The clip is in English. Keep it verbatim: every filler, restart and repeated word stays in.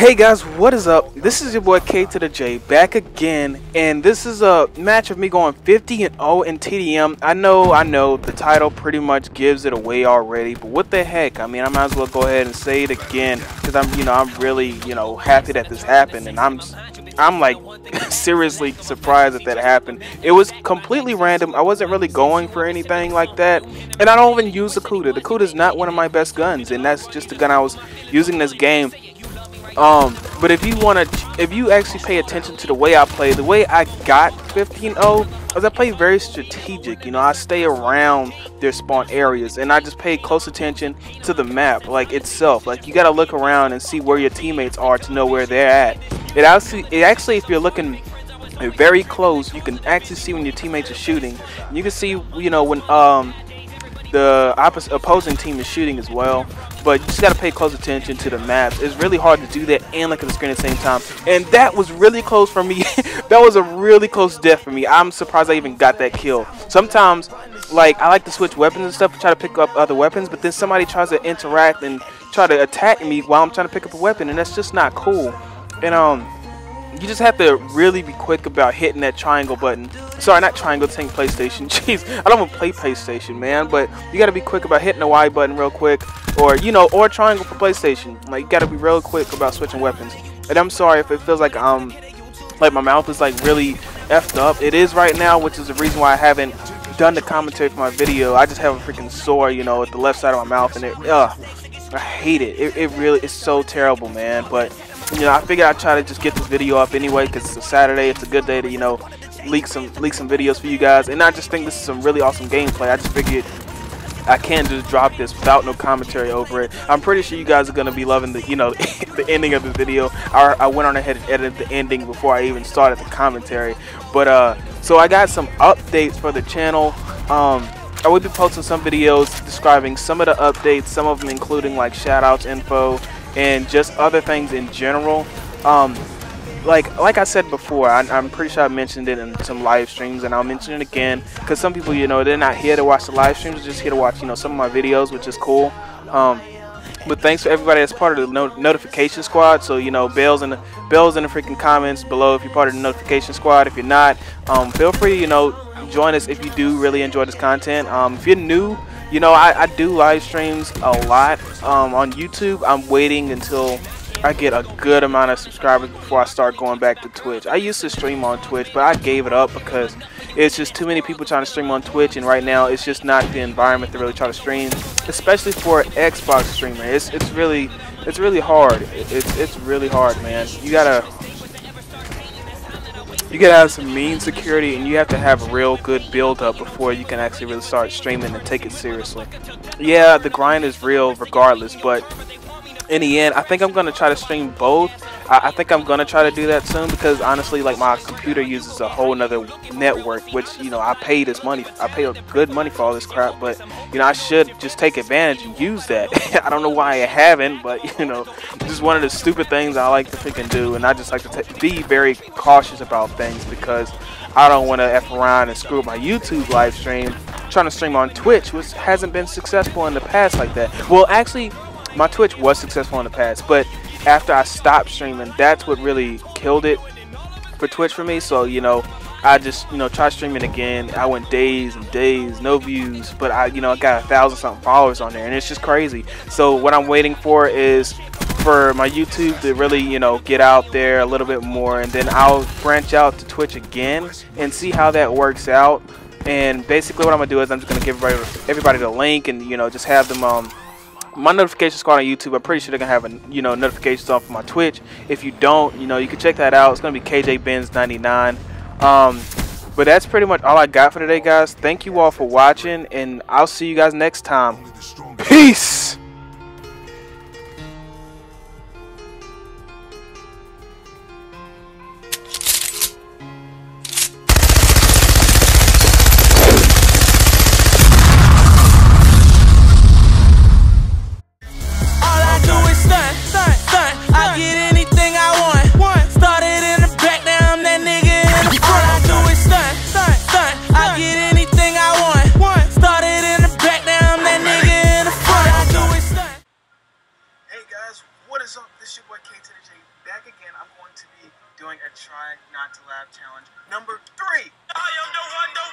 Hey guys, what is up? This is your boy K to the J back again, and this is a match of me going fifty and oh in T D M. I know, I know, the title pretty much gives it away already, but what the heck? I mean, I might as well go ahead and say it again because I'm, you know, I'm really, you know, happy that this happened, and I'm, I'm like seriously surprised that that happened. It was completely random. I wasn't really going for anything like that, and I don't even use the Cuda. The Cuda is not one of my best guns, and that's just the gun I was using this game. Um, but if you want to, if you actually pay attention to the way I play, the way I got fifteen oh is I play very strategic. You know, I stay around their spawn areas, and I just pay close attention to the map, like itself. Like, you got to look around and see where your teammates are to know where they're at. It actually, it actually, if you're looking very close, you can actually see when your teammates are shooting. You can see, you know, when um the opposite opposing team is shooting as well. But you just gotta pay close attention to the maps. It's really hard to do that and look at the screen at the same time. And that was really close for me. That was a really close death for me. I'm surprised I even got that kill. Sometimes, like, I like to switch weapons and stuff, try to pick up other weapons, but then somebody tries to interact and try to attack me while I'm trying to pick up a weapon, and that's just not cool. And um you just have to really be quick about hitting that triangle button. Sorry, not triangle, tank PlayStation. Jeez, I don't even play PlayStation, man. But you got to be quick about hitting the Y button real quick. Or, you know, or triangle for PlayStation. Like, you got to be real quick about switching weapons. And I'm sorry if it feels like, um, like my mouth is, like, really effed up. It is right now, which is the reason why I haven't done the commentary for my video. I just have a freaking sore, you know, at the left side of my mouth. And it, ugh, I hate it. It, it really is so terrible, man. But... you know, I figured I'd try to just get this video up anyway because it's a Saturday. It's a good day to, you know, leak some leak some videos for you guys. And I just think this is some really awesome gameplay. I just figured I can't just drop this without no commentary over it. I'm pretty sure you guys are going to be loving the, you know, the ending of the video. I, I went on ahead and edited the ending before I even started the commentary. But, uh, so I got some updates for the channel. Um... I will be posting some videos describing some of the updates, some of them including like shoutouts, info, and just other things in general. Um, like like I said before, I, I'm pretty sure I mentioned it in some live streams, and I'll mention it again because some people, you know, they're not here to watch the live streams, they're just here to watch, you know, some of my videos, which is cool. Um, But thanks for everybody that's part of the no notification squad. So, you know, bells in the bells in the freaking comments below if you're part of the notification squad. If you're not, um, feel free, you know, join us if you do really enjoy this content. Um, if you're new, you know, I, I do live streams a lot um, on YouTube. I'm waiting until I get a good amount of subscribers before I start going back to Twitch. I used to stream on Twitch, but I gave it up because it's just too many people trying to stream on Twitch, and right now it's just not the environment to really try to stream, especially for an Xbox streamer. It's it's really it's really hard. It's it's really hard, man. You gotta you gotta have some mean security, and you have to have a real good build up before you can actually really start streaming and take it seriously. Yeah, the grind is real regardless, but in the end, I think I'm gonna try to stream both. I, I think I'm gonna try to do that soon because honestly, like, my computer uses a whole nother network, which, you know, I pay this money. I pay good money for all this crap, but, you know, I should just take advantage and use that. I don't know why I haven't, but, you know, just one of the stupid things I like to freaking do, and I just like to be very cautious about things because I don't want to F around and screw up my YouTube live stream trying to stream on Twitch, which hasn't been successful in the past like that. Well, actually, my Twitch was successful in the past, but after I stopped streaming, that's what really killed it for Twitch for me. So, you know, I just, you know, tried streaming again. I went days and days, no views, but I, you know, I got a thousand something followers on there, and it's just crazy. So what I'm waiting for is for my YouTube to really, you know, get out there a little bit more, and then I'll branch out to Twitch again and see how that works out. And basically what I'm gonna do is I'm just gonna give everybody, everybody the link and, you know, just have them, um, my notification squad on YouTube. I'm pretty sure they're gonna have a, you know, notifications on for my Twitch. If you don't, you know, you can check that out. It's gonna be K J Benz ninety-nine. Um, but that's pretty much all I got for today, guys. Thank you all for watching, and I'll see you guys next time. Peace. I get anything I want. Started in the back, now I'm that nigga in the front. I do it. back again. I'm going to be doing a try not to laugh challenge number three. I am the one, the